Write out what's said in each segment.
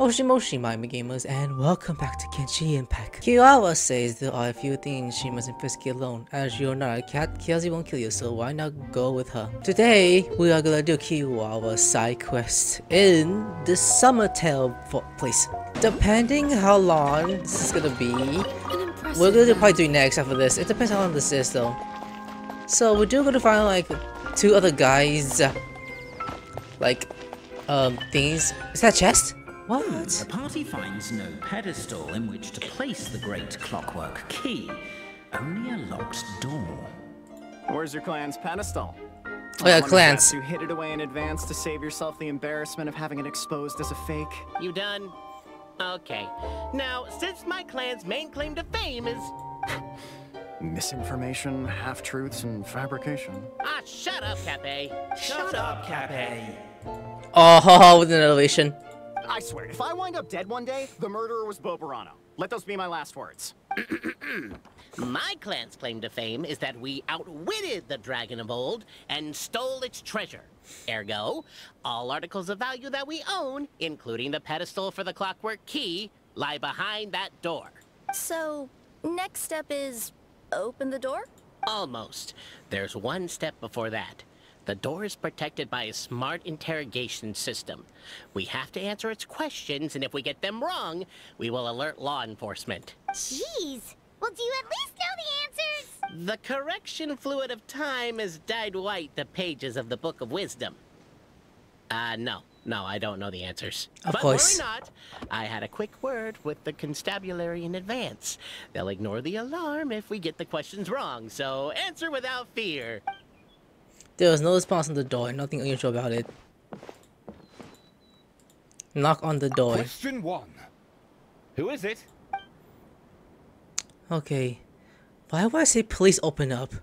Moshi moshi my gamers, and welcome back to Genshin Impact. Kirara says there are a few things she mustn't risk alone. As you're not a cat, Kelsey won't kill you, so why not go with her? Today, we are gonna do Kirara's side quest in the Summertale place. Depending how long this is gonna be, we're gonna probably do next after this. It depends how long this is though. So we're gonna find like two other guys, like things. Is that a chest? What? The party finds no pedestal in which to place the great clockwork key, only a locked door. Where's your clan's pedestal? Oh yeah, clan's. You hid it away in advance to save yourself the embarrassment of having it exposed as a fake. You done? Okay. Now, since my clan's main claim to fame is... misinformation, half-truths, and fabrication. Ah, shut up, Capay. Shut up, Capay. Oh, ho, with an elevation. I swear, if I wind up dead one day, the murderer was Bo Burano. Let those be my last words. My clan's claim to fame is that we outwitted the dragon of old and stole its treasure. Ergo, all articles of value that we own, including the pedestal for the clockwork key, lie behind that door. So, next step is open the door? Almost. There's one step before that. The door is protected by a smart interrogation system. We have to answer its questions, and if we get them wrong, we will alert law enforcement. Jeez! Well, do you at least know the answers? The correction fluid of time has dyed white the pages of the Book of Wisdom. No, I don't know the answers. Of course. But worry not. I had a quick word with the constabulary in advance. They'll ignore the alarm if we get the questions wrong, so answer without fear. There was no response on the door, nothing unusual about it. Knock on the door. Question one. Who is it? Okay. Why would I say please open up?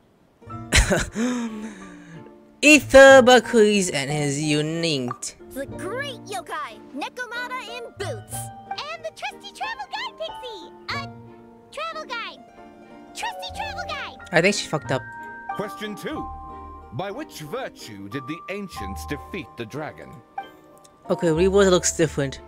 Etherbakuiz and his unique. The great yokai, Nekomata in boots. And the trusty travel guide, Pixie. Trusty travel guide. I think she fucked up. Question two. By which virtue did the ancients defeat the dragon? Okay, reward looks different.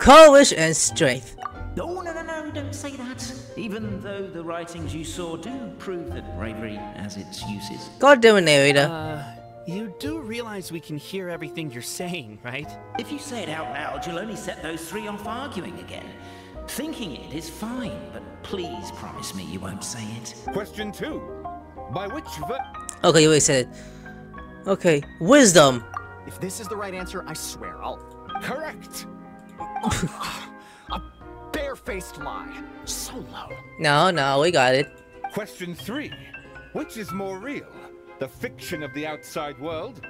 Courage and strength. Oh, no, don't say that. Even though the writings you saw do prove that bravery has its uses. God damn it, Nerida. You do realize we can hear everything you're saying, right? If you say it out loud, you'll only set those three off arguing again. Thinking it is fine, but please promise me you won't say it. Question two. By which okay, you already said it. Okay, wisdom. If this is the right answer, I swear I'll... Correct! A barefaced lie. So low. No, we got it. Question three. Which is more real? The fiction of the outside world,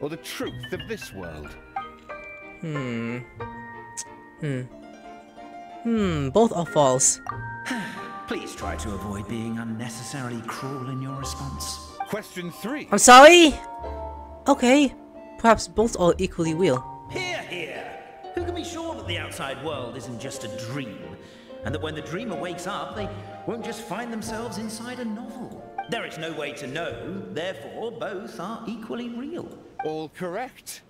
or the truth of this world? Both are false. Please try to avoid being unnecessarily cruel in your response. Question three. I'm sorry? Okay. Perhaps both are equally real. Hear. Who can be sure that the outside world isn't just a dream? And that when the dreamer wakes up, they won't just find themselves inside a novel. There is no way to know, therefore both are equally real. All correct.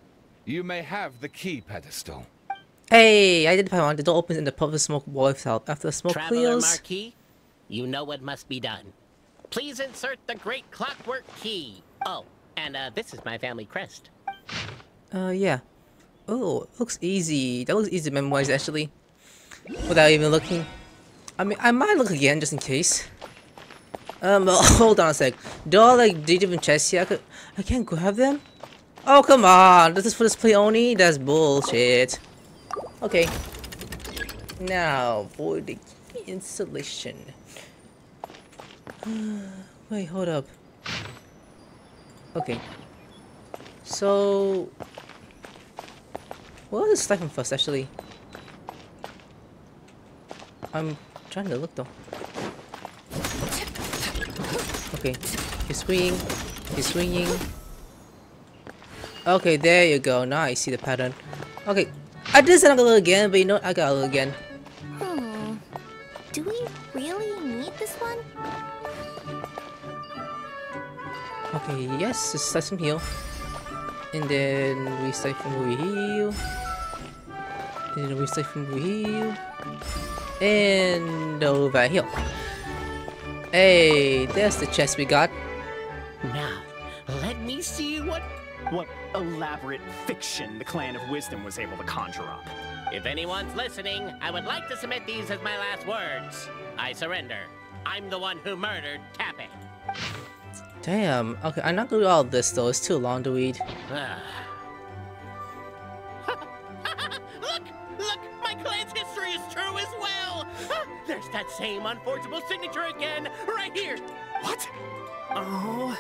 You may have the key pedestal. Hey, I did Paimon. The door opens and the puff of smoke walls out. After the smoke clears... Marquis? You know what must be done. Please insert the great clockwork key. Oh, and this is my family crest. Yeah. Oh, looks easy. That looks easy to memorize, actually. Without even looking. I mean, I might look again, just in case. Hold on a sec. Do I, like, do different chests here? I can't grab them? Oh, come on! This is for display only? That's bullshit. Okay. Now, for the installation. Wait, hold up. Okay. So... what was the siphon first, actually? I'm trying to look, though. Okay. He's swinging. Okay, there you go. Now I see the pattern. Okay. I did say I'm gonna look again, but you know what? I gotta look again. Do we really need this one? Okay, yes, just siphon heal. And then we siphon heal. And we safe from here. And over here. Hey, there's the chest we got. Now, let me see what elaborate fiction the Clan of Wisdom was able to conjure up. If anyone's listening, I would like to submit these as my last words. I surrender. I'm the one who murdered Capay. Damn. Okay, I'm not gonna do all of this though. It's too long to read. Look, my clan's history is true as well. There's that same unforgeable signature again, right here. What? Oh,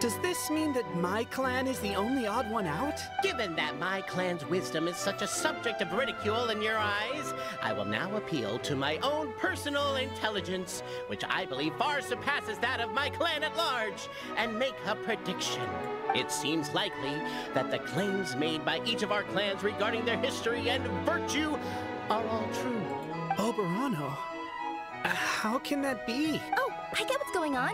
does this mean that my clan is the only odd one out? Given that my clan's wisdom is such a subject of ridicule in your eyes, I will now appeal to my own personal intelligence, which I believe far surpasses that of my clan at large, and make a prediction. It seems likely that the claims made by each of our clans regarding their history and virtue are all true. Bo Burano, how can that be? Oh, I get what's going on.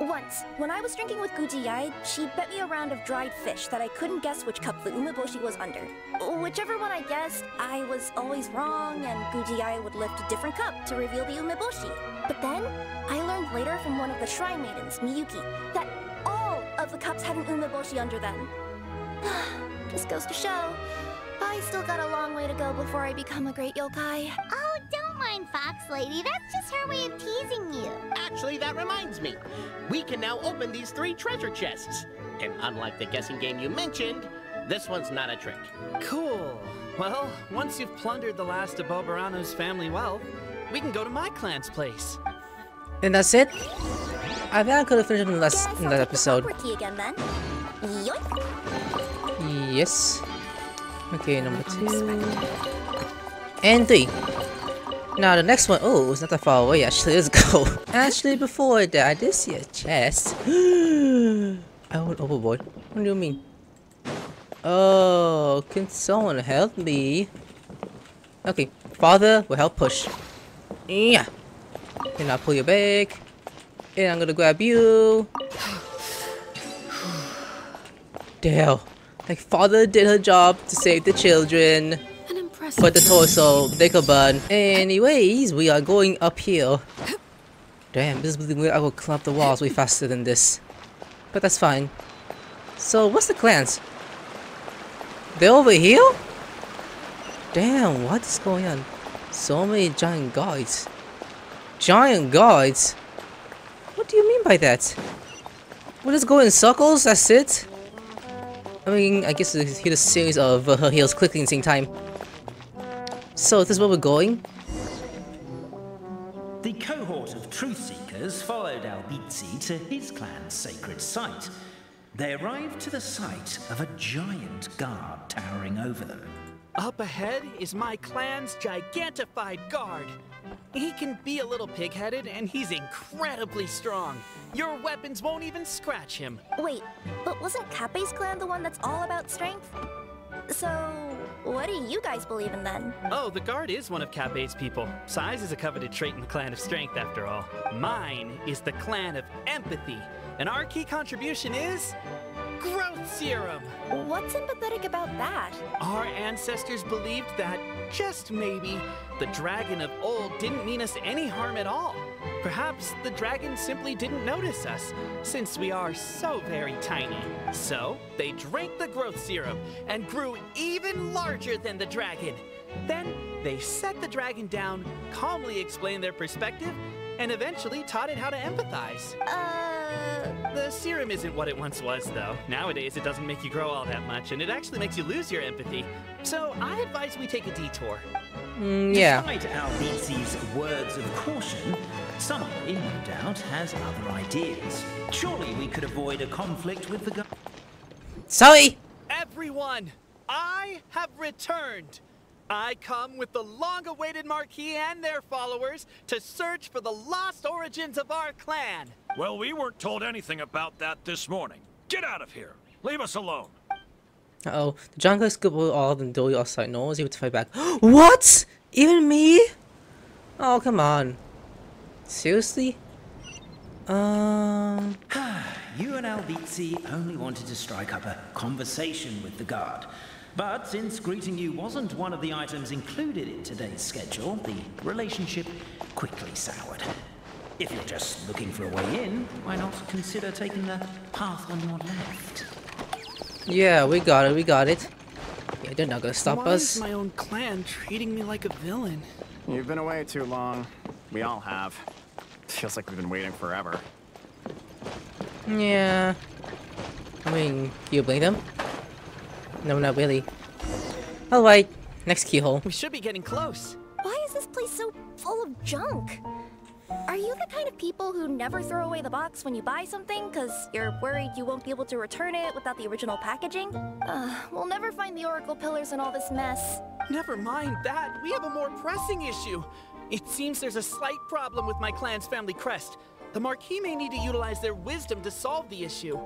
Once, when I was drinking with Gujiyai, she bet me a round of dried fish that I couldn't guess which cup the umeboshi was under. Whichever one I guessed, I was always wrong, and Gujiyai would lift a different cup to reveal the umeboshi. But then, I learned later from one of the shrine maidens, Miyuki, that all of the cups had an umeboshi under them. This goes to show, I still got a long way to go before I become a great yokai. Oh, don't mind Fox Lady, that's just her way of teasing you. Actually, that reminds me. We can now open these 3 treasure chests. And unlike the guessing game you mentioned, this one's not a trick. Cool. Well, once you've plundered the last of Bo Burano's family wealth, we can go to my clan's place. And that's it? I think I could have finished in that episode. Again, then. Yes. Okay, number 2. And 3. Now the next one, oh, it's not that far away actually, let's go. Actually, before that, I did see a chest. I went overboard. What do you mean? Oh, can someone help me? Okay, father will help push. Yeah. And I'll pull you back. And I'm gonna grab you. Damn. Like, father did her job to save the children. But the torso, they could burn. Anyways, we are going up here. Damn, this is where I will climb up the walls way faster than this. But that's fine. So, what's the clans? They're over here? Damn, what is going on? So many giant guards. Giant guards? What do you mean by that? We'll just go in circles, that's it? I mean, I guess it's here a series of her heels clicking in sync time. So, this is where we're going? The cohort of truth seekers followed Albizi to his clan's sacred site. They arrived to the site of a giant guard towering over them. Up ahead is my clan's gigantified guard. He can be a little pig-headed, and he's incredibly strong. Your weapons won't even scratch him. Wait, but wasn't Capay's clan the one that's all about strength? So... what do you guys believe in then? Oh, the guard is one of Capay's people. Size is a coveted trait in the clan of strength, after all. Mine is the clan of empathy, and our key contribution is... growth serum! What's empathetic about that? Our ancestors believed that, just maybe, the dragon of old didn't mean us any harm at all. Perhaps the dragon simply didn't notice us, since we are so very tiny. So, they drank the growth serum and grew even larger than the dragon. Then, they set the dragon down, calmly explained their perspective, and eventually taught it how to empathize. The serum isn't what it once was, though. Nowadays, it doesn't make you grow all that much, and it actually makes you lose your empathy. So, I advise we take a detour. Yeah. Despite Albizi's words of caution, somebody, no doubt, has other ideas. Surely we could avoid a conflict with the guy. Sorry! Everyone, I have returned! I come with the long-awaited Marquis and their followers to search for the lost origins of our clan. Well, we weren't told anything about that this morning. Get out of here. Leave us alone. Uh-oh. The jungle is good with all of them do your outside noise. You have to fight back. What? Even me? Oh, come on. Seriously? You and Albizi only wanted to strike up a conversation with the guard. But since greeting you wasn't one of the items included in today's schedule, the relationship quickly soured. If you're just looking for a way in, why not consider taking the path on your left? Yeah, we got it, we got it. Yeah, they're not gonna stop us. Why is my own clan treating me like a villain? You've been away too long. We all have. Feels like we've been waiting forever. Yeah. I mean, do you blame them? No, not really. Alright, next keyhole. We should be getting close. Why is this place so full of junk? Are you the kind of people who never throw away the box when you buy something because you're worried you won't be able to return it without the original packaging? We'll never find the Oracle pillars in all this mess. Never mind that. We have a more pressing issue. It seems there's a slight problem with my clan's family crest. The Marquis may need to utilize their wisdom to solve the issue.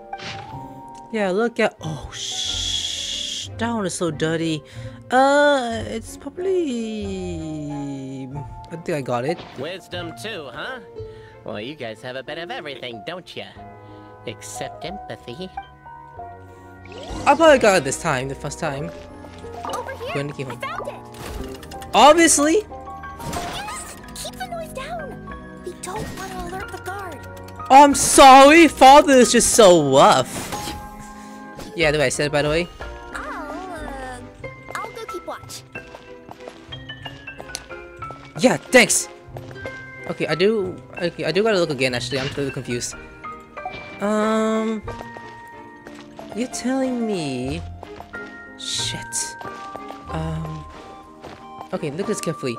Yeah, look at... Oh, shh. That one is so dirty. It's probably... I think I got it. Wisdom too, huh? Well, you guys have a bit of everything, don't ya? Except empathy. I probably got it this time, the first time. Over here, going to keep home. I found it! Obviously! Yes! Keep the noise down! We don't want to alert the guard. Oh, I'm sorry, Father is just so rough. Yeah, the way I said it, by the way. I'll go keep watch. Yeah, thanks. Okay, I do gotta look again. Actually, I'm totally confused. You're telling me, shit. Okay, look at this carefully.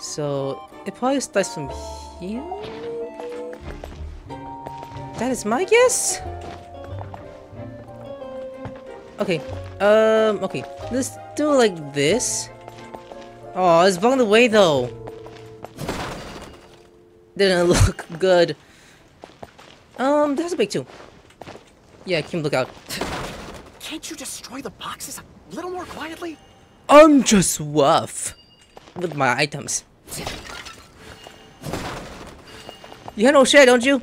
So it probably starts from here. That is my guess. Okay, okay, let's do it like this. Oh, it's bugging the way though. Didn't look good. That's a big two. Yeah, keep look out. Can't you destroy the boxes a little more quietly? I'm just rough with my items. You have no share, don't you?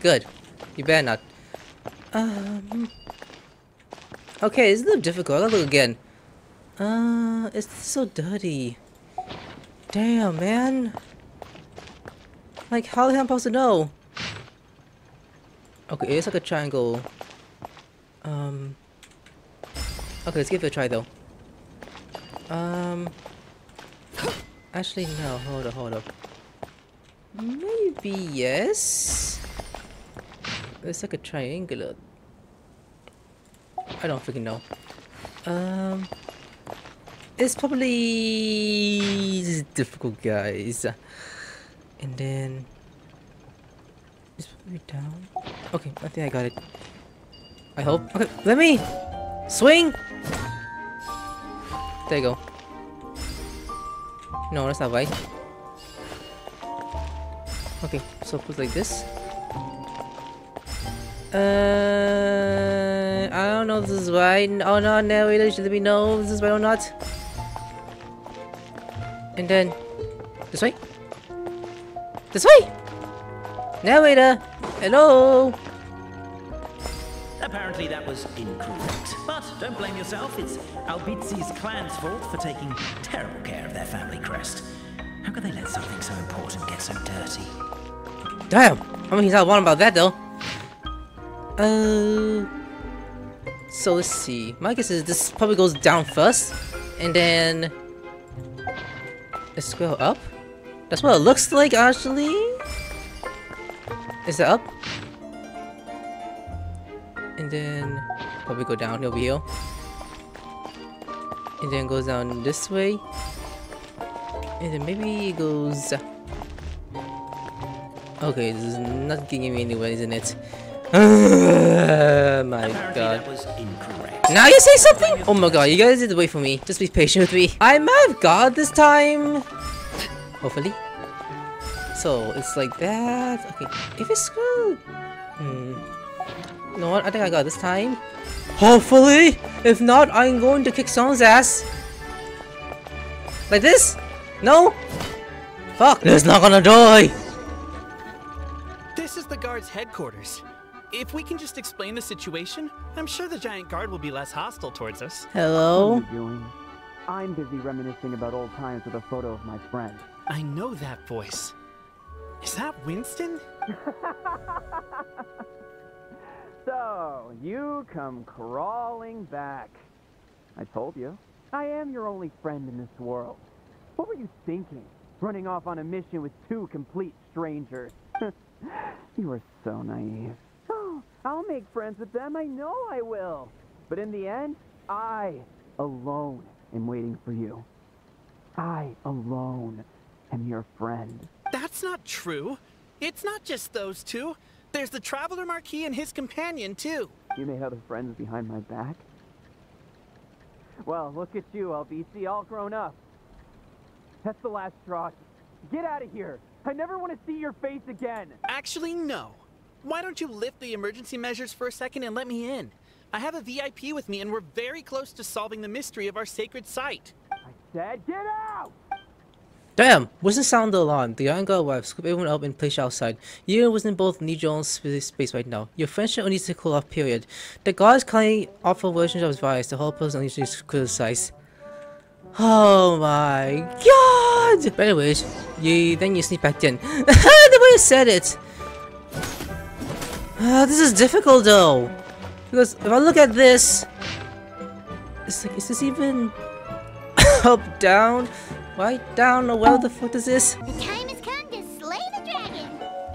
Good. You better not. Okay, it's a little difficult. I'll look again. It's so dirty. Damn, man. Like, how the hell am I supposed to know? Okay, it's like a triangle. Okay, let's give it a try though. Actually, no. Hold up. Maybe yes. It's like a triangular. I don't freaking know. It's probably difficult, guys. And then it's probably down. Okay, I think I got it. I hope. Okay, let me swing. There you go. No, that's not right. Okay, so put like this. I don't know if this is right. Oh no, now it should be no. Is this right or not? And then this way. This way. Narrator, hello. Apparently that was incorrect, but don't blame yourself. It's Albizi's clan's fault for taking terrible care of their family crest. How could they let something so important get so dirty? Damn. I mean, he's not wrong about that though. So let's see. My guess is this probably goes down first, and then let's go up. That's what it looks like, actually. Is it up? And then probably go down over here, and then goes down this way, and then maybe it goes. Okay, this is not getting me anywhere, isn't it? My god. Now you say something? Oh my god, you guys need to wait for me. Just be patient with me. I might have got this time. Hopefully. So, it's like that. Okay, if it's screwed... You know what? I think I got this time. Hopefully! If not, I'm going to kick someone's ass. Like this? No? Fuck, it's not gonna die! This is the guard's headquarters. If we can just explain the situation, I'm sure the giant guard will be less hostile towards us. Hello? What are you doing? I'm busy reminiscing about old times with a photo of my friend. I know that voice. Is that Winston? So, you come crawling back. I told you. I am your only friend in this world. What were you thinking? Running off on a mission with two complete strangers. You are so naive. Oh, I'll make friends with them, I know I will. But in the end, I alone am waiting for you. I alone am your friend. That's not true. It's not just those two. There's the Traveler Marquis and his companion, too. You made other friends behind my back? Well, look at you, Albizi, all grown up. That's the last straw. Get out of here. I never want to see your face again. Actually, no. Why don't you lift the emergency measures for a second and let me in? I have a VIP with me, and we're very close to solving the mystery of our sacred site. I said get out! Damn, wasn't sound the alarm. The Iron Guard arrived, scoop everyone up and push outside. You was in both need your own space right now. Your friendship only needs to cool off, period. The guards kindly offer versions of advice to help us only to criticize. Oh my god! But anyways, then you sneak back in. The way you said it! This is difficult though! Because if I look at this... It's like, is this even... up, down? Right down, or where the fuck is this? The time has come to slay the dragon!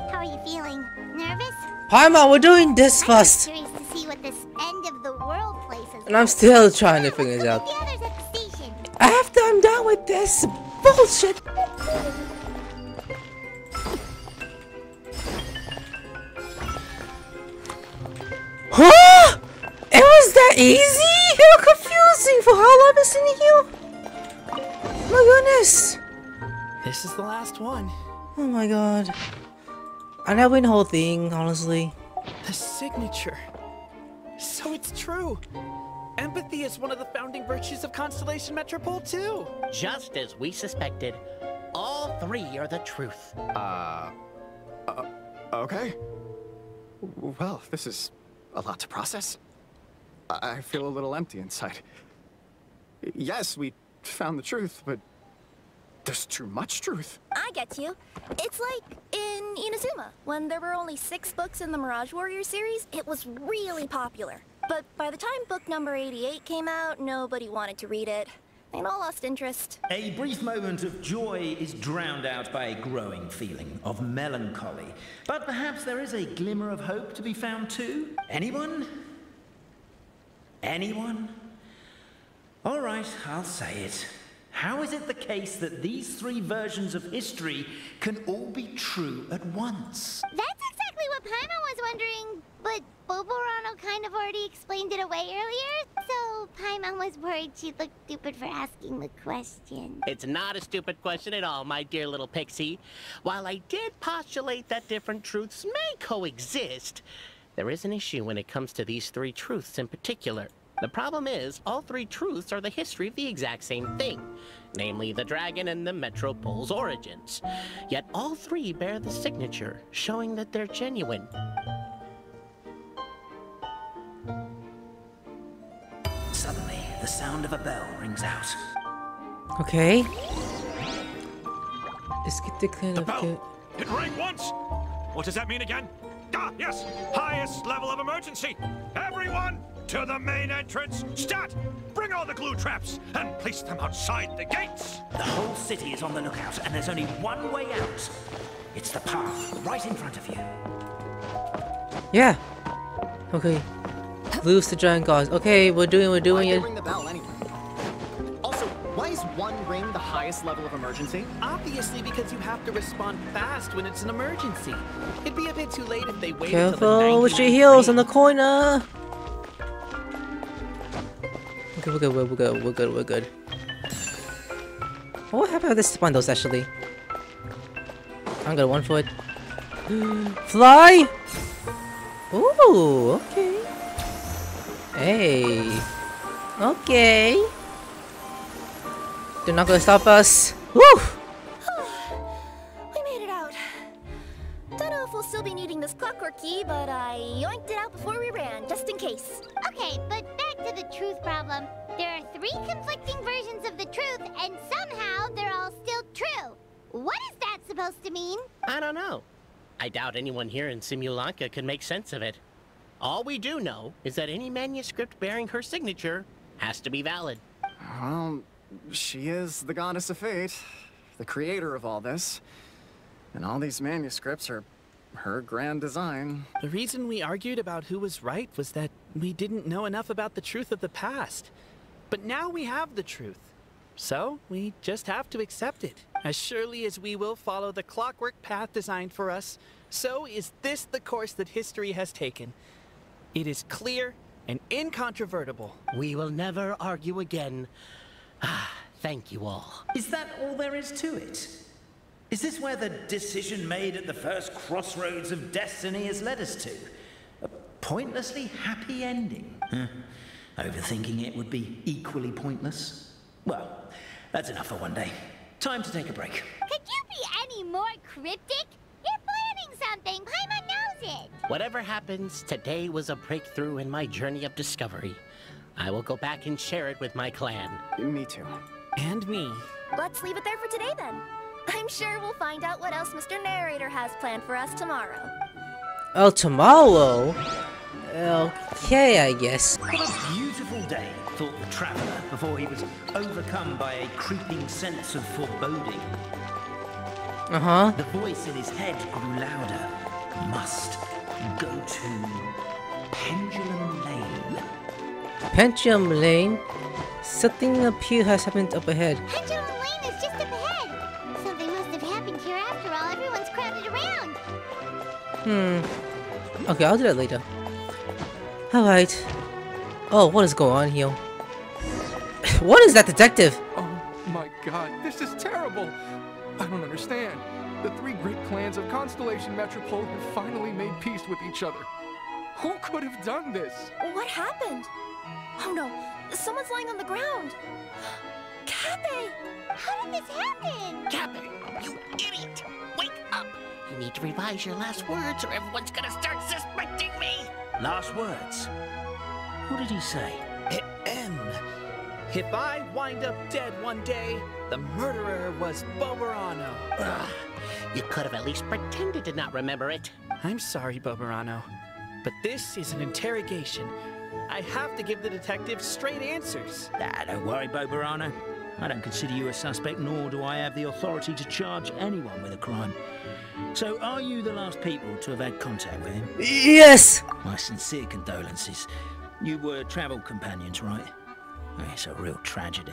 How are you feeling? Nervous? Paimon, we're doing this first! I'm curious to see what this end of the world place is. And I'm still trying to figure this out. After I'm done with this bullshit! Huh? It was that easy? It was confusing for how long I've been sitting here? My goodness! This is the last one. Oh my god. I never win the whole thing, honestly. The signature. So it's true. Empathy is one of the founding virtues of Constellation Metropole, too. Just as we suspected, all three are the truth. Okay. Well, this is a lot to process. I feel a little empty inside. Yes, we found the truth, but there's too much truth. I get you. It's like in Inazuma, when there were only 6 books in the Mirage Warrior series, it was really popular. But by the time book number 88 came out, nobody wanted to read it. They all lost interest. A brief moment of joy is drowned out by a growing feeling of melancholy. But perhaps there is a glimmer of hope to be found too? Anyone? Anyone? All right, I'll say it. How is it the case that these 3 versions of history can all be true at once? That's exactly what Paimon was wondering, but Bobo Rono kind of already explained it away earlier, so Paimon was worried she'd look stupid for asking the question. It's not a stupid question at all, my dear little Pixie. While I did postulate that different truths may coexist, there is an issue when it comes to these 3 truths in particular. The problem is, all 3 truths are the history of the exact same thing, namely the dragon and the metropole's origins. Yet all 3 bear the signature, showing that they're genuine. Suddenly, the sound of a bell rings out. Okay. Let's get the kind of bell! It rang once! What does that mean again? Ah, yes! Highest level of emergency! Everyone! To the main entrance! Stat! Bring all the glue traps and place them outside the gates! The whole city is on the lookout and there's only one way out. It's the path right in front of you. Yeah. Okay. Loose the giant guards. Okay, we're doing it. Why did they ring the bell anyway? Also, why is one ring the highest level of emergency? Obviously because you have to respond fast when it's an emergency. It'd be a bit too late if they waited until the 99th ring. Careful with your heels on the corner! Okay, we're good. What happened with this windows actually? I'm gonna one for it. Fly! Ooh, okay. Hey. Okay. They're not gonna stop us. Woo! We made it out. Don't know if we'll still be needing this clockwork key, but I yoinked it supposed to mean? I don't know. I doubt anyone here in Simulanka could make sense of it. All we do know is that any manuscript bearing her signature has to be valid. Well, she is the goddess of fate, the creator of all this. And all these manuscripts are her grand design. The reason we argued about who was right was that we didn't know enough about the truth of the past. But now we have the truth. So we just have to accept it. As surely as we will follow the clockwork path designed for us, so is this the course that history has taken. It is clear and incontrovertible. We will never argue again. Ah, thank you all. Is that all there is to it? Is this where the decision made at the first crossroads of destiny has led us to? A pointlessly happy ending? Huh? Overthinking it would be equally pointless. Well, that's enough for one day. Time to take a break. Could you be any more cryptic? You're planning something. Paimon knows it. Whatever happens, today was a breakthrough in my journey of discovery. I will go back and share it with my clan. Me too. And me. Let's leave it there for today, then. I'm sure we'll find out what else Mr. Narrator has planned for us tomorrow. Oh, tomorrow? Okay, I guess. What a beautiful day, thought the traveler before he was overcome by a creeping sense of foreboding. The voice in his head grew louder. Must go to Pendulum Lane. Pendulum Lane? Something up here has happened up ahead. Pendulum Lane is just up ahead. Something must have happened here after all. Everyone's crowded around. Okay, I'll do that later. Alright. Oh, what is going on here? What is that, detective? Oh my god, this is terrible! I don't understand. The three great clans of Constellation Metropole have finally made peace with each other. Who could have done this? What happened? Oh no, someone's lying on the ground. Capay! How did this happen? Capay, you idiot! Wake up! You need to revise your last words or everyone's gonna start suspecting me! Last words? What did he say? If I wind up dead one day, the murderer was Bobo Rono. You could have at least pretended to not remember it. I'm sorry, Bobo Rono, but this is an interrogation. I have to give the detective straight answers. Ah, don't worry, Bobo Rono. I don't consider you a suspect, nor do I have the authority to charge anyone with a crime. So, are you the last people to have had contact with him? Yes! My sincere condolences. You were travel companions, right? It's a real tragedy.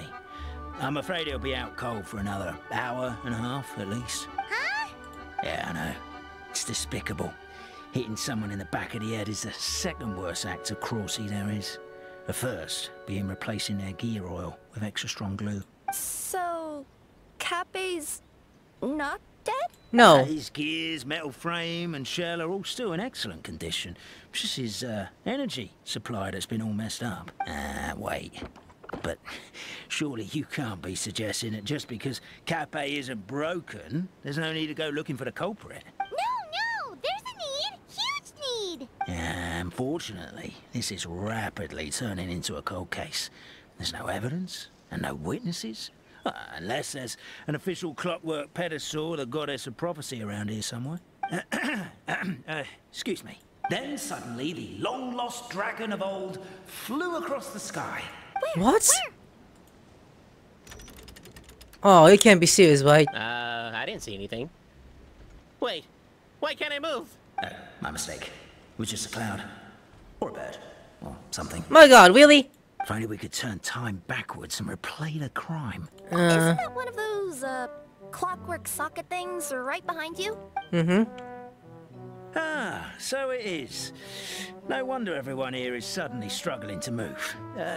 I'm afraid he'll be out cold for another hour and a half, at least. Huh? Yeah, I know. It's despicable. Hitting someone in the back of the head is the second worst act of cruelty there is. The first being replacing their gear oil with extra strong glue. So, Capay's not dead? No. His gears, metal frame and shell are all still in excellent condition. It's just his energy supply that's been all messed up. Wait. But surely you can't be suggesting that just because Capay isn't broken, there's no need to go looking for the culprit. No, no! There's a need! Huge need! Unfortunately, this is rapidly turning into a cold case. There's no evidence and no witnesses. Unless there's an official clockwork pedestal, the goddess of prophecy around here somewhere. Excuse me. Then suddenly the long-lost dragon of old flew across the sky. Where? What? Where? Oh, you can't be serious, right? I didn't see anything. Wait, why can't I move? Oh, my mistake. It was just a cloud. Or a bird. Or something. My god, really? If only we could turn time backwards and replay the crime. Isn't that one of those, clockwork socket things right behind you? Ah, so it is. No wonder everyone here is suddenly struggling to move.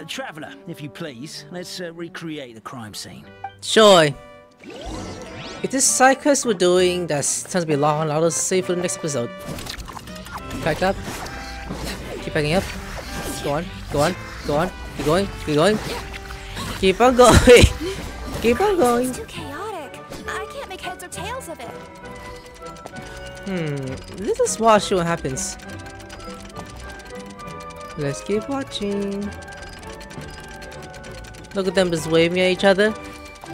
Traveller, if you please, let's recreate the crime scene. Sure. If this side quest we're doing, that sounds to be long, I'll just save for the next episode. Pack up. Keep packing up. Go on, go on, go on. Keep going, keep going. Keep on going. Keep on going. It's too chaotic. I can't make heads or tails of it. Let's just watch what happens. Let's keep watching. Look at them just waving at each other.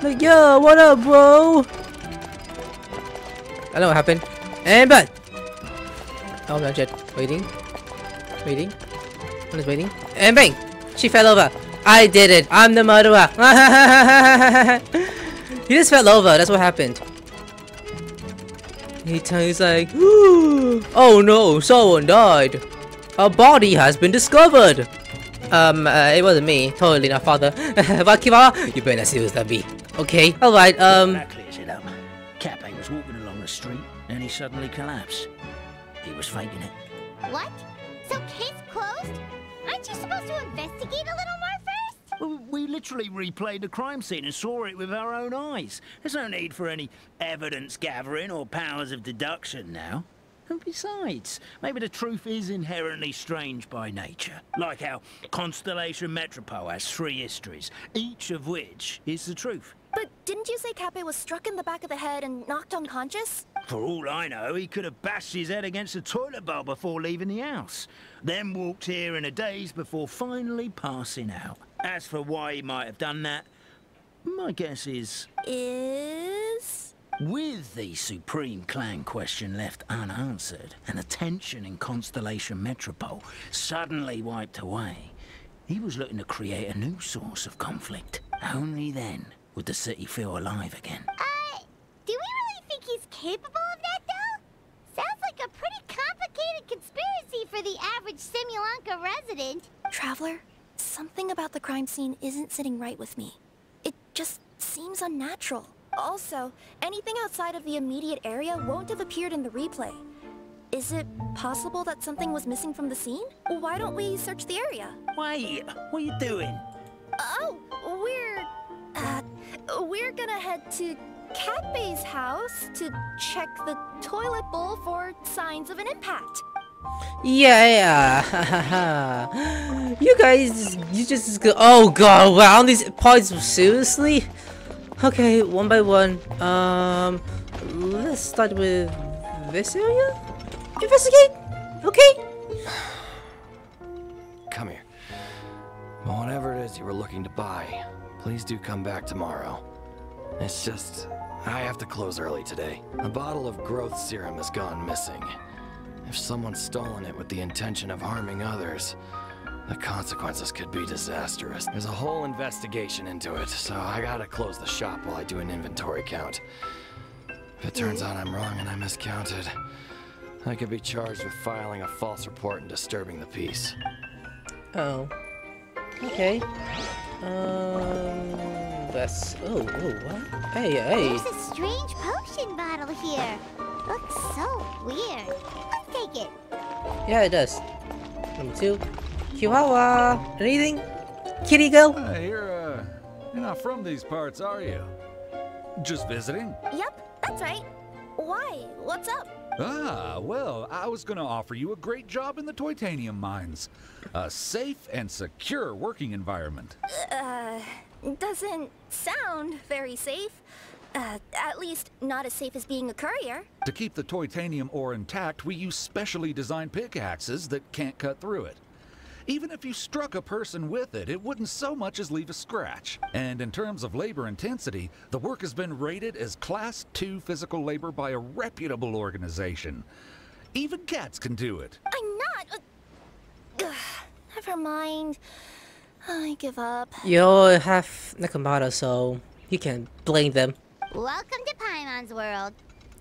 Like, yo, what up, bro? I know what happened. And but oh, not yet. Waiting. I'm just waiting. And bang! She fell over. I did it. I'm the murderer. He just fell over. That's what happened. He's like, ooh. Oh no, someone died. A body has been discovered. It wasn't me. Totally not father. Vakivara, you better see who's that be. Okay. All right. That clears it up. Capay was walking along the street and he suddenly collapsed. He was faking it. What? So case closed? Aren't you supposed to investigate a little more first? Well, we literally replayed the crime scene and saw it with our own eyes. There's no need for any evidence gathering or powers of deduction now. And besides, maybe the truth is inherently strange by nature. Like how Constellation Metropole has three histories, each of which is the truth. But didn't you say Capay was struck in the back of the head and knocked unconscious? For all I know, he could have bashed his head against a toilet bowl before leaving the house. Then walked here in a daze before finally passing out. As for why he might have done that, my guess is... With the Supreme Clan question left unanswered, and the tension in Constellation Metropole suddenly wiped away, he was looking to create a new source of conflict. Only then would the city feel alive again. Do we really think he's capable of that, though? Sounds like a pretty complicated conspiracy for the average Simulanka resident. Traveler, something about the crime scene isn't sitting right with me. It just seems unnatural. Also, anything outside of the immediate area won't have appeared in the replay. Is it possible that something was missing from the scene? Why don't we search the area? Wait, what are you doing? Oh, we're gonna head to Capay's house to check the toilet bowl for signs of an impact. Yeah. You guys, oh god, wow, these parts, seriously? Okay, one by one. Let's start with this area? Investigate? Okay. Come here. Whatever it is you were looking to buy, please do come back tomorrow. It's just, I have to close early today. A bottle of growth serum has gone missing. If someone's stolen it with the intention of harming others, the consequences could be disastrous. There's a whole investigation into it, so I gotta close the shop while I do an inventory count. If it turns out I'm wrong and I miscounted, I could be charged with filing a false report and disturbing the peace. Oh. Okay. That's... what? Hey. There's a strange potion bottle here. Looks so weird. Let's take it. Yeah, it does. Number two. Chihuahua! Anything? Kitty girl? You're not from these parts, are you? Just visiting? Yep, that's right. Why? What's up? Ah, well, I was gonna offer you a great job in the Toytanium mines. A safe and secure working environment. Doesn't sound very safe. At least not as safe as being a courier. To keep the Toytanium ore intact, we use specially designed pickaxes that can't cut through it. Even if you struck a person with it, it wouldn't so much as leave a scratch. And in terms of labor intensity, the work has been rated as Class 2 physical labor by a reputable organization. Even cats can do it. I'm not... never mind. I give up. You're half Nekomata, so you can't blame them. Welcome to Paimon's world.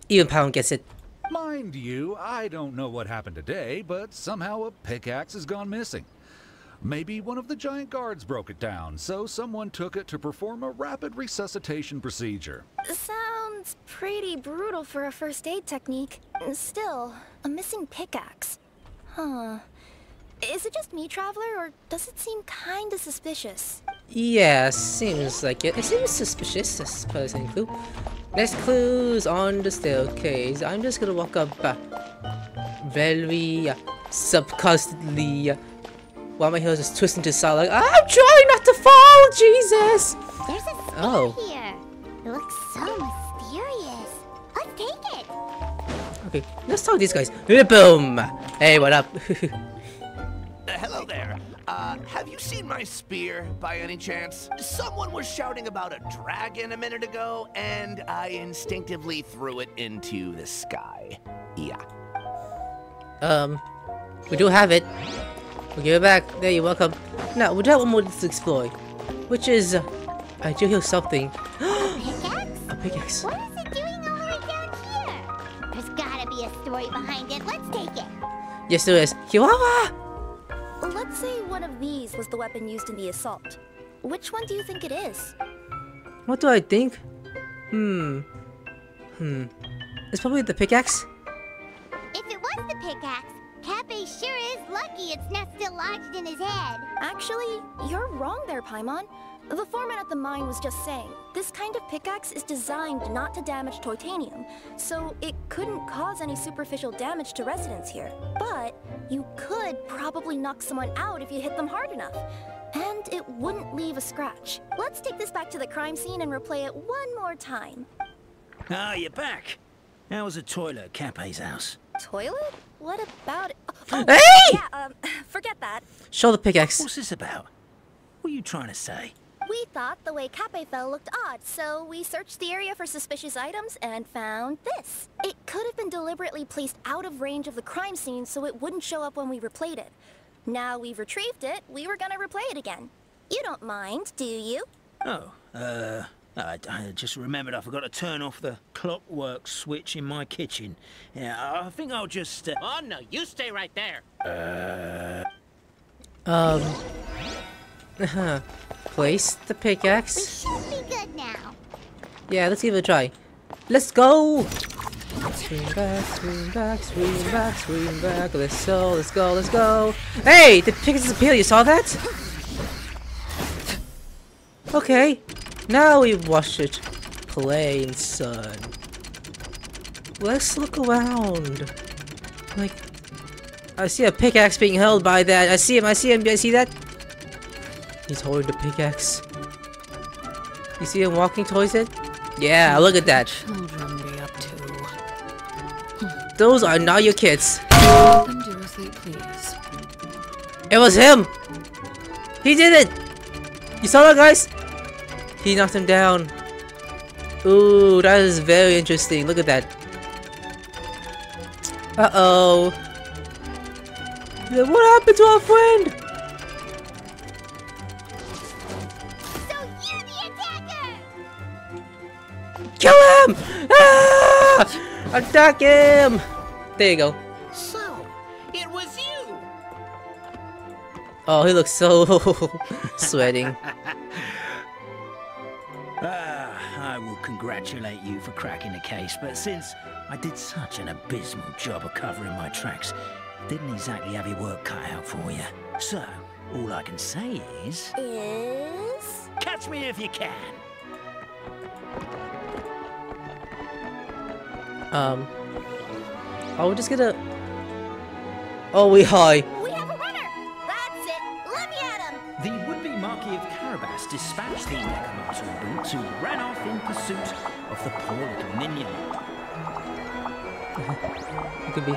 Even Paimon gets it. Mind you, I don't know what happened today, but somehow a pickaxe has gone missing. Maybe one of the giant guards broke it down, so someone took it to perform a rapid resuscitation procedure. Sounds pretty brutal for a first aid technique. Still, a missing pickaxe. Huh. Is it just me, Traveler, or does it seem kinda suspicious? Yeah, seems like it. It seems suspicious, this person clue. Next clue's on the staircase. I'm just gonna walk up very subconsciously. While my heels is twisting to the side like, I'm trying not to fall, Jesus! There's a snake here. It looks so mysterious. Let's take it. Okay, let's talk to these guys. Boom! Hey, what up? Hello there. Have you seen seen my spear by any chance? Someone was shouting about a dragon a minute ago, and I instinctively threw it into the sky. Yeah. We do have it. We'll give it back. There, you're welcome. Now, we do have one more to explore, which is... I do hear something. Pickaxe? A pickaxe. What is it doing over down here? There's gotta be a story behind it. Let's take it. Yes, there is. Chihuahua! Let's say one of these was the weapon used in the assault. Which one do you think it is? What do I think? It's probably the pickaxe. If it was the pickaxe, Capay sure is lucky it's not still lodged in his head. Actually, you're wrong there, Paimon. The foreman at the mine was just saying, this kind of pickaxe is designed not to damage titanium, so it couldn't cause any superficial damage to residents here. But you could probably knock someone out if you hit them hard enough, and it wouldn't leave a scratch. Let's take this back to the crime scene and replay it one more time. Ah, you're back. How was the toilet at Capay's house? Toilet? What about it? Oh, hey! Yeah, forget that. Show the pickaxe. What's this about? What are you trying to say? We thought the way Capay fell looked odd, so we searched the area for suspicious items and found this. It could have been deliberately placed out of range of the crime scene so it wouldn't show up when we replayed it. Now we've retrieved it, we were gonna replay it again. You don't mind, do you? Oh, I just remembered I forgot to turn off the clockwork switch in my kitchen. Yeah, I think I'll just... Oh no, you stay right there! Place the pickaxe. We should be good now. Yeah, let's give it a try. Let's go! Swing back, swing back, swing back, swing back. Let's go, let's go, let's go. Hey! The pickaxe disappeared, you saw that? Okay. Now we watch it plain, son. Let's look around. Like, I see a pickaxe being held by that. I see him. I see him. I see that. He's holding the pickaxe. You see him walking towards it? Yeah, look at that. Children be up to. Those are not your kids. Do as they please. It was him. He did it. You saw that, guys? He knocked him down. Ooh, that is very interesting. Look at that. Uh-oh. What happened to our friend? So you're the attacker! Kill him! Ah! Attack him! There you go. So, it was you! Oh, he looks so sweating. I will congratulate you for cracking the case, but since I did such an abysmal job of covering my tracks, didn't exactly have your work cut out for you. So, all I can say is... Is... Catch me if you can! Are we just gonna... Oh, we high. We have a runner! That's it! Let me at him! The would-be Marquis of dispatched the Nekomata in boots who ran off in pursuit of the poor little minion. It could be.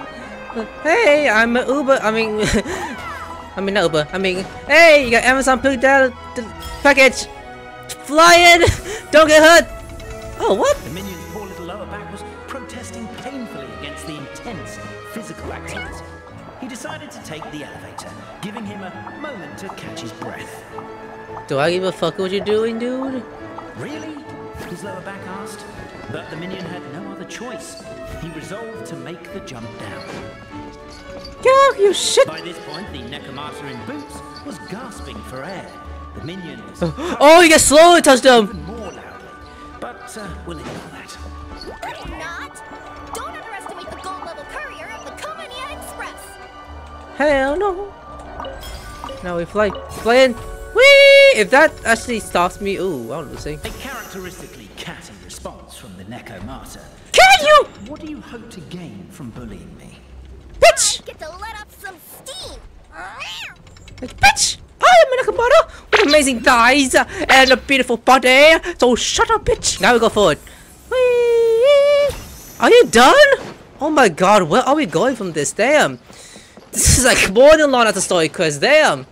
Hey, I'm an Uber. I mean, not Uber. I mean, hey, you got Amazon picked out the package. Fly in. Don't get hurt. Oh, what? The minion's poor little lower back was protesting painfully against the intense physical activity. He decided to take the elevator, giving him a moment to catch his breath. Do I give a fuck what you're doing, dude? Really? His lower back asked. But the minion had no other choice. He resolved to make the jump down. Go, you shit! By this point, the Nekomata in boots was gasping for air. The minion was... Oh, you get slowly touched him! Even more loudly. But, we'll ignore that. I'm not! Don't underestimate the gold-level courier of the Comania Express! Hell no! Now we fly. Fly in! Whee! If that actually stops me, ooh, I don't know what to say. A characteristically catty response from the Nekomata. Kill you! What do you hope to gain from bullying me? Bitch! I get to let up some steam. Like, bitch! I am a Nekomata with amazing thighs and a beautiful body. So shut up, bitch. Now we go forward. Whee! Are you done? Oh my god, where are we going from this? Damn. This is like more than long as a story quest. Damn.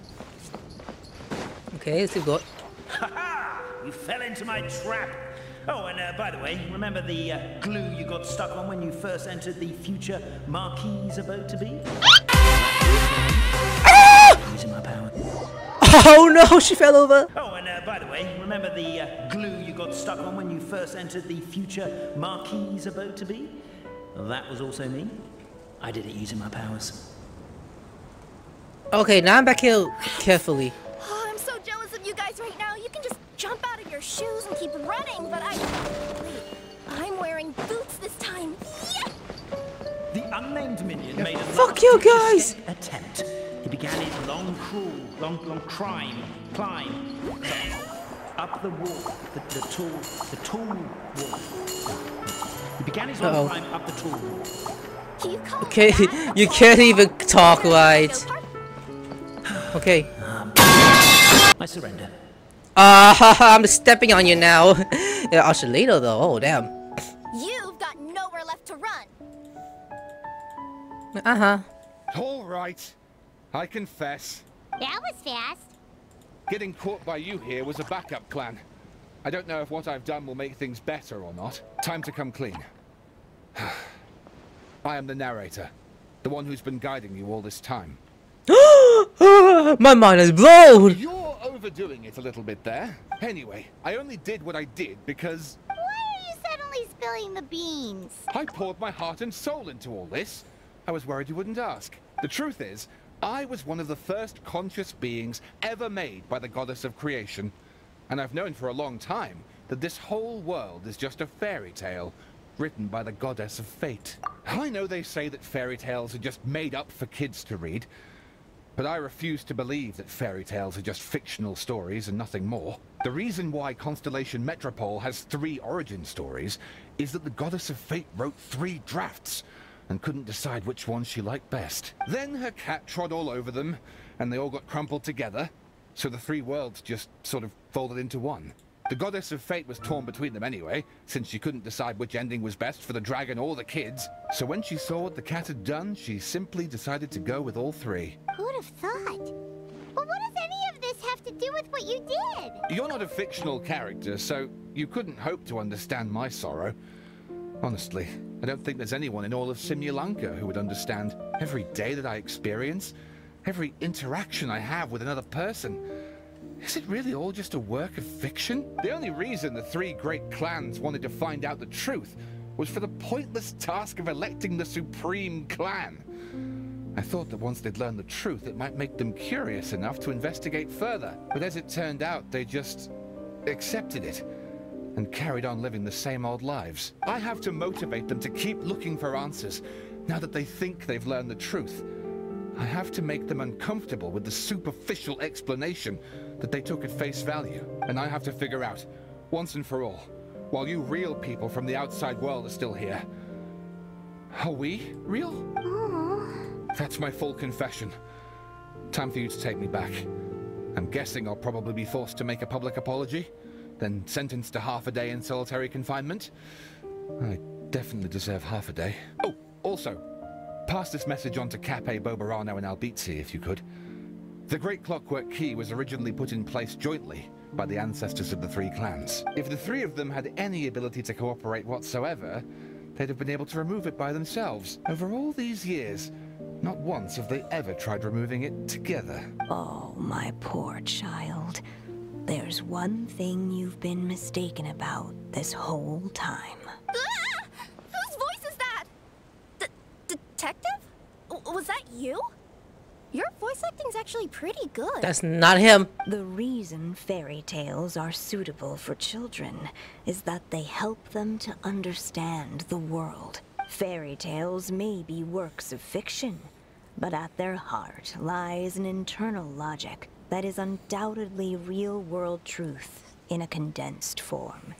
Okay, let's see what we've got. Ha-ha! You fell into my trap. Oh, and by the way, remember the glue you got stuck on when you first entered the future Marquis about to be? Using my power. Oh no, she fell over. Oh, and by the way, remember the glue you got stuck on when you first entered the future Marquis about to be? That was also me. I did it using my powers. Okay, now I'm back here carefully. Oh, I'm so jealous of you guys right now. You can just jump out of your shoes and keep running, but I'm wearing boots this time. Yeah! The unnamed minion made a fuck you guys attempt. He began his long crawl, long climb up the wall, the tall wall. He began his long climb up the tall wall. Okay, you can't even talk right. Okay. I surrender. I'm stepping on you now. Yeah, I should later though. Oh damn. You've got nowhere left to run. All right, I confess. That was fast. Getting caught by you here was a backup plan. I don't know if what I've done will make things better or not. Time to come clean. I am the narrator, the one who's been guiding you all this time. My mind is blown. You're overdoing it a little bit there. Anyway, I only did what I did because... Why are you suddenly spilling the beans? I poured my heart and soul into all this. I was worried you wouldn't ask. The truth is, I was one of the first conscious beings ever made by the goddess of creation. And I've known for a long time that this whole world is just a fairy tale written by the goddess of fate. I know they say that fairy tales are just made up for kids to read. But I refuse to believe that fairy tales are just fictional stories and nothing more. The reason why Constellation Metropole has 3 origin stories is that the goddess of fate wrote 3 drafts and couldn't decide which one she liked best. Then her cat trod all over them and they all got crumpled together, so the 3 worlds just sort of folded into one. The goddess of fate was torn between them anyway, since she couldn't decide which ending was best for the dragon or the kids. So when she saw what the cat had done, she simply decided to go with all 3. Who would have thought? Well, what does any of this have to do with what you did? You're not a fictional character, so you couldn't hope to understand my sorrow. Honestly, I don't think there's anyone in all of Simulanka who would understand. Every day that I experience, every interaction I have with another person, is it really all just a work of fiction? The only reason the 3 great clans wanted to find out the truth was for the pointless task of electing the supreme clan. I thought that once they'd learned the truth, it might make them curious enough to investigate further. But as it turned out, they just accepted it and carried on living the same old lives. I have to motivate them to keep looking for answers now that they think they've learned the truth. I have to make them uncomfortable with the superficial explanation that they took at face value. And I have to figure out, once and for all, while you real people from the outside world are still here, are we real? Aww. That's my full confession. Time for you to take me back. I'm guessing I'll probably be forced to make a public apology, then sentenced to half a day in solitary confinement. I definitely deserve half a day. Oh, also, pass this message on to Capay, Bo Burano, and Albizi, if you could. The Great Clockwork Key was originally put in place jointly by the ancestors of the 3 clans. If the 3 of them had any ability to cooperate whatsoever, they'd have been able to remove it by themselves. Over all these years, not once have they ever tried removing it together. Oh, my poor child. There's one thing you've been mistaken about this whole time. Detective? Was that you? Your voice acting's actually pretty good. That's not him. The reason fairy tales are suitable for children is that they help them to understand the world. Fairy tales may be works of fiction, but at their heart lies an internal logic that is undoubtedly real-world truth in a condensed form.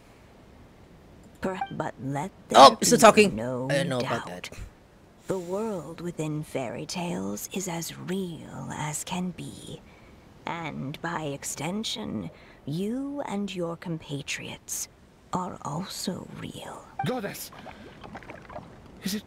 But let there be still talking. No, I don't know about that. The world within fairy tales is as real as can be, and by extension, you and your compatriots are also real. Goddess, is it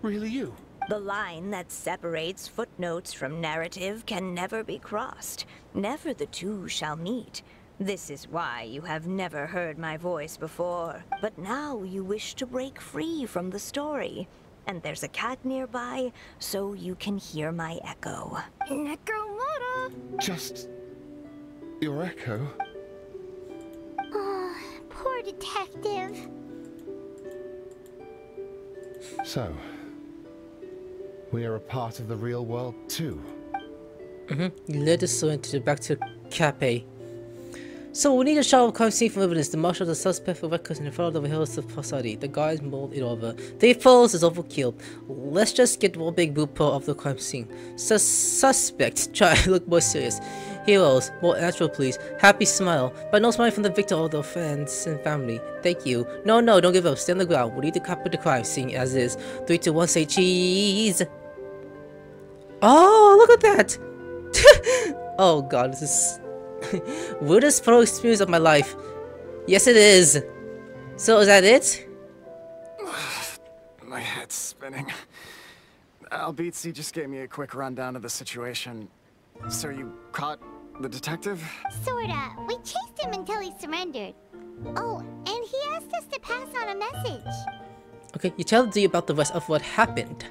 really you? The line that separates footnotes from narrative can never be crossed. Never the two shall meet. This is why you have never heard my voice before. But now you wish to break free from the story. And there's a cat nearby, so you can hear my echo. Nekomata! Just... your echo? Oh, poor detective. So... we are a part of the real world too. Led us back to Capay. So we need a shower of cocaine from evidence to marshal the suspect for records in the front of the hills of Posadi. The guys mulled it over. 3 falls is overkill. Let's just get one big boot of the crime scene. Suspect, try to look more serious. Heroes, more natural please. Happy smile, but no smile from the victor or the friends and family. Thank you. No, don't give up. Stay on the ground. We need to capture the crime scene as is. 3, 2, 1, say cheese. Oh, look at that. Oh god, this is... weirdest photo experience of my life. Yes, it is. So is that it? My head's spinning. Albizi just gave me a quick rundown of the situation. So you caught the detective? Sorta. We chased him until he surrendered. Oh, and he asked us to pass on a message. Okay, you tell D about the rest of what happened.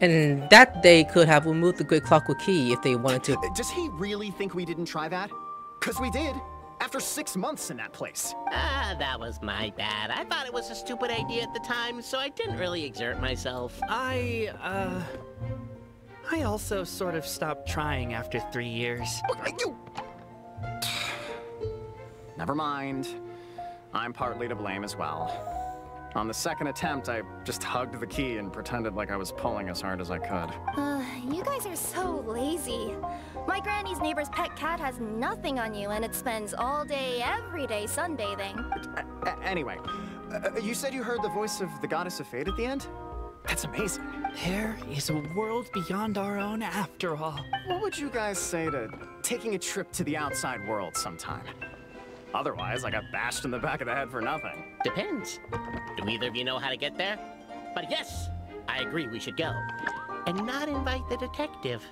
And that they could have removed the Great Clockwork Key if they wanted to. Does he really think we didn't try that? Because we did. After 6 months in that place. Ah, that was my bad. I thought it was a stupid idea at the time, so I didn't really exert myself. I also sort of stopped trying after 3 years. Never mind. I'm partly to blame as well. On the second attempt, I just hugged the key and pretended like I was pulling as hard as I could. You guys are so lazy. My granny's neighbor's pet cat has nothing on you, and it spends all day, every day sunbathing. Anyway, you said you heard the voice of the Goddess of Fate at the end? That's amazing. There is a world beyond our own after all. What would you guys say to taking a trip to the outside world sometime? Otherwise, I got bashed in the back of the head for nothing. Depends. Do either of you know how to get there? But yes, I agree we should go. And not invite the detective.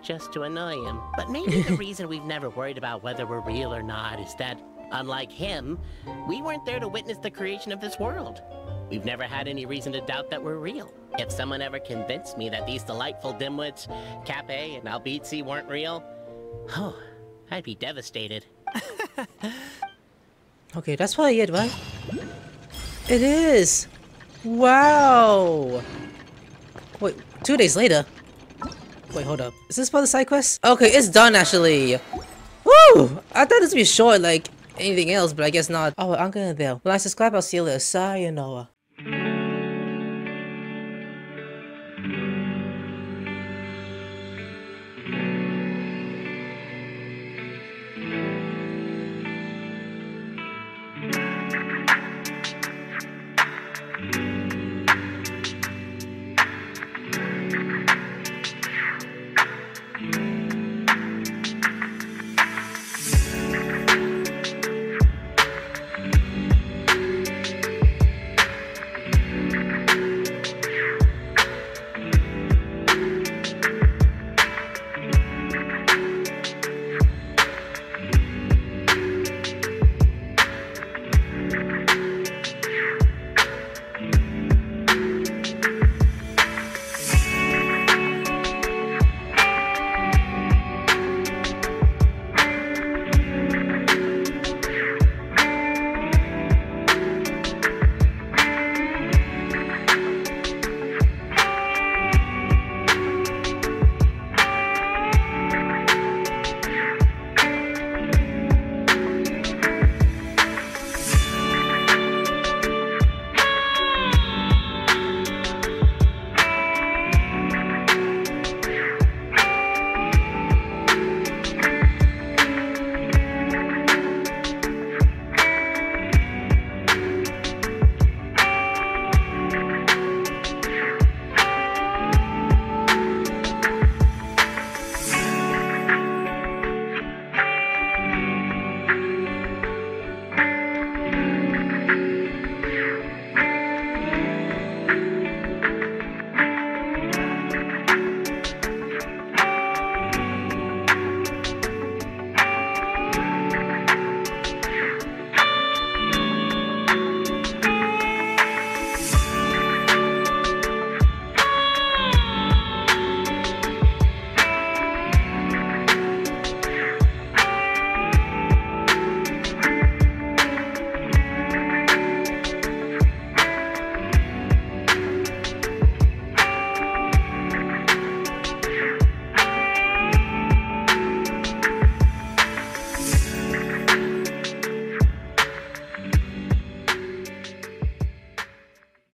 Just to annoy him. But maybe the reason we've never worried about whether we're real or not is that, unlike him, we weren't there to witness the creation of this world. We've never had any reason to doubt that we're real. If someone ever convinced me that these delightful dimwits, Capay and Albizi, weren't real, oh, I'd be devastated. Okay, that's probably it, right? It is! Wow! Wait, 2 days later? Wait, hold up. Is this for the side quest? Okay, it's done actually! Woo! I thought this would be short like anything else, but I guess not. Oh, I'm gonna there. When I subscribe, I'll see you later. Sayonara.